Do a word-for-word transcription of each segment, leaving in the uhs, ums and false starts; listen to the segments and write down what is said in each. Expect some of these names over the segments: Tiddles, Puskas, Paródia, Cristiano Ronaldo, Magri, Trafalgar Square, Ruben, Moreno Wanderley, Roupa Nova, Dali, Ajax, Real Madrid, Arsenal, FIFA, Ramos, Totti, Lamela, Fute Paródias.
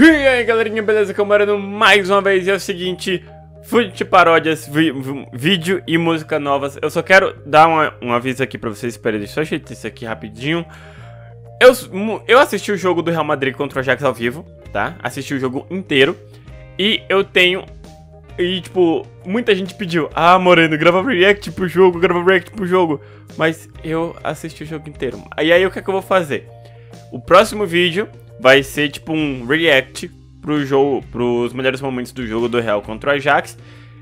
E aí galerinha, beleza? Camarando mais uma vez. E é o seguinte, Fute Paródias, vi, vi, vídeo e música novas. Eu só quero dar uma, um aviso aqui pra vocês. Espera, deixa eu ajeitar isso aqui rapidinho. Eu, eu assisti o jogo do Real Madrid contra o Ajax ao vivo, tá? Assisti o jogo inteiro. E eu tenho... E tipo, muita gente pediu: ah, Moreno, grava react pro jogo, grava react pro jogo. Mas eu assisti o jogo inteiro. E aí o que é que eu vou fazer? O próximo vídeo... vai ser tipo um react pro jogo, pros melhores momentos do jogo do Real contra o Ajax.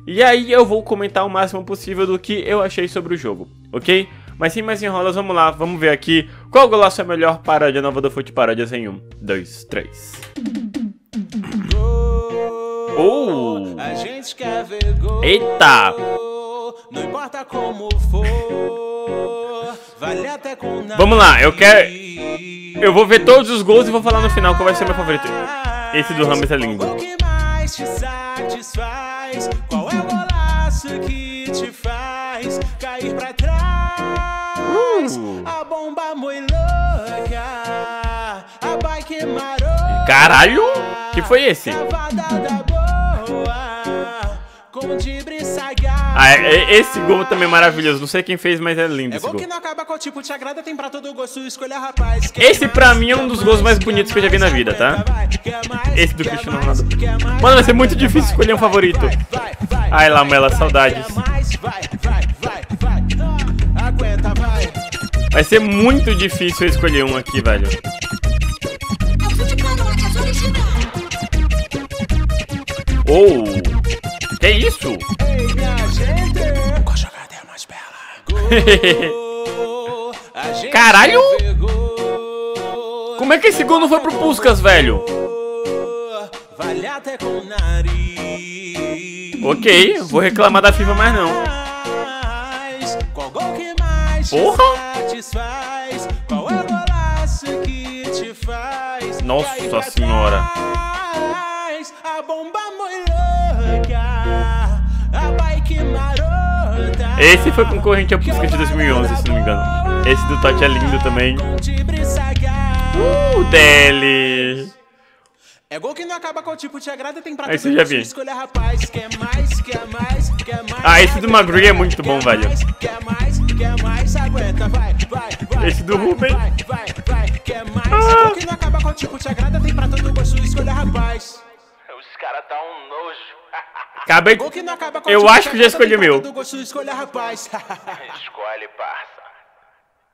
E aí eu vou comentar o máximo possível do que eu achei sobre o jogo, ok? Mas sem mais enrolas, vamos lá, vamos ver aqui qual golaço é a melhor paródia nova do Fute Paródias em um, dois, três. Oh! Eita! Não importa como for, vale até com nada. Vamos lá, eu quero... eu vou ver todos os gols e vou falar no final qual vai ser meu favorito. Esse do Ramos é lindo. Uh. Caralho! Que foi esse? Ah, esse gol também é maravilhoso. Não sei quem fez, mas é lindo esse gol. Esse pra mim é um dos gols mais bonitos que eu já vi na vida, tá? Esse do Cristiano Ronaldo. Mano, vai ser muito difícil escolher um favorito. Ai, Lamela, saudades. Vai ser muito difícil eu escolher um aqui, velho. Oh! Que isso? Caralho! Como é que esse gol não foi pro Puskas, velho? Ok, vou reclamar da FIFA, mas não. Porra! Nossa senhora! Esse foi concorrente ao Puskas de dois mil e onze, se não me engano. Esse do Totti é lindo também. Uh, Dali. É gol que não acaba com o tipo te agrada, tem pra esse eu já vi. Ah, esse do Magri é muito bom, velho. Esse do Ruben. Ah. Cara, tá um nojo. Acabei... eu acho que já escolhi o meu.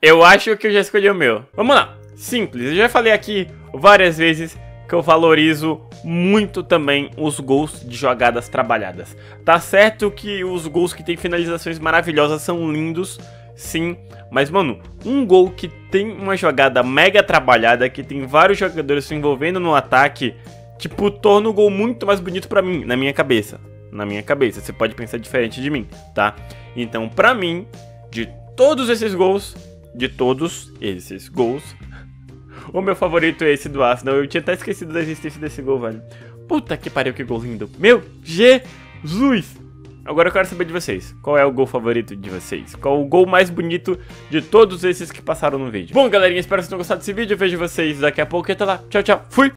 Eu acho que eu já escolhi o meu. Vamos lá. Simples. Eu já falei aqui várias vezes que eu valorizo muito também os gols de jogadas trabalhadas. Tá certo que os gols que tem finalizações maravilhosas são lindos, sim. Mas, mano, um gol que tem uma jogada mega trabalhada, que tem vários jogadores se envolvendo no ataque... tipo, torna o gol muito mais bonito pra mim, na minha cabeça. Na minha cabeça, você pode pensar diferente de mim, tá? Então, pra mim, de todos esses gols, de todos esses gols, o meu favorito é esse do Arsenal. Eu tinha até esquecido da existência desse gol, velho. Puta que pariu, que gol lindo. Meu Jesus! Agora eu quero saber de vocês, qual é o gol favorito de vocês? Qual o gol mais bonito de todos esses que passaram no vídeo? Bom, galerinha, espero que vocês tenham gostado desse vídeo. Eu vejo vocês daqui a pouco. Até lá, tchau, tchau, fui!